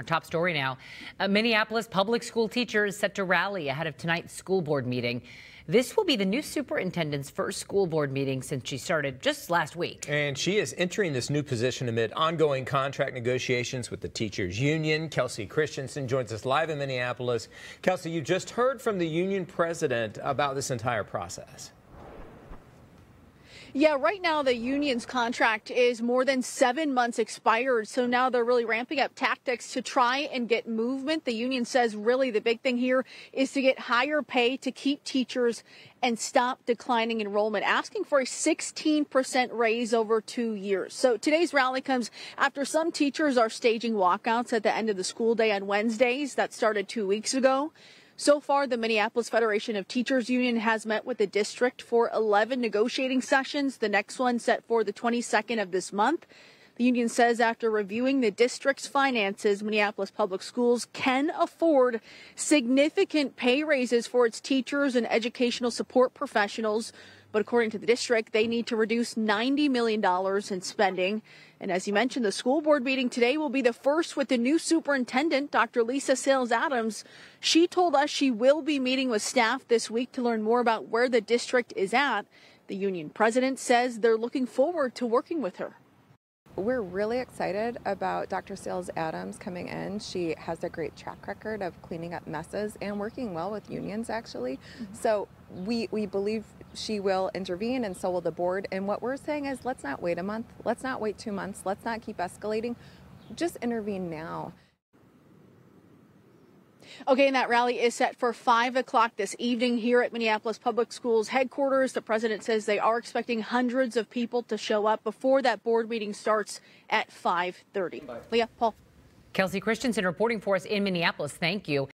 Our top story now, Minneapolis public school teachers set to rally ahead of tonight's school board meeting. This will be the new superintendent's first school board meeting since she started just last week. And she is entering this new position amid ongoing contract negotiations with the teachers union. Kelsey Christensen joins us live in Minneapolis. Kelsey, you just heard from the union president about this entire process. Yeah, right now the union's contract is more than 7 months expired, so now they're really ramping up tactics to try and get movement. The union says really the big thing here is to get higher pay to keep teachers and stop declining enrollment, asking for a 16% raise over 2 years. So today's rally comes after some teachers are staging walkouts at the end of the school day on Wednesdays. That started 2 weeks ago. So far, the Minneapolis Federation of Teachers Union has met with the district for 11 negotiating sessions, the next one set for the 22nd of this month. The union says after reviewing the district's finances, Minneapolis Public Schools can afford significant pay raises for its teachers and educational support professionals. But according to the district, they need to reduce $90 million in spending. And as you mentioned, the school board meeting today will be the first with the new superintendent, Dr. Lisa Sayles-Adams. She told us she will be meeting with staff this week to learn more about where the district is at. The union president says they're looking forward to working with her. We're really excited about Dr. Sayles-Adams coming in. She has a great track record of cleaning up messes and working well with unions, actually. Mm-hmm. So we believe she will intervene, and so will the board. And what we're saying is, let's not wait a month. Let's not wait 2 months. Let's not keep escalating. Just intervene now. Okay, and that rally is set for 5 o'clock this evening here at Minneapolis Public Schools headquarters. The president says they are expecting hundreds of people to show up before that board meeting starts at 5:30. Leah, Paul. Kelsey Christensen reporting for us in Minneapolis. Thank you.